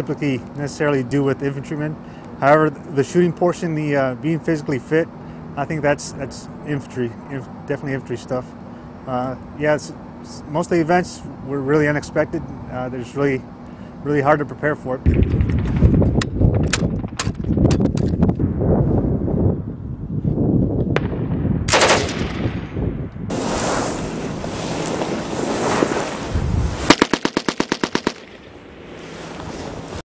typically necessarily do with infantrymen. However, the shooting portion, the being physically fit, I think that's infantry, definitely infantry stuff. Yeah, it's most of the events were really unexpected. There's really hard to prepare for it.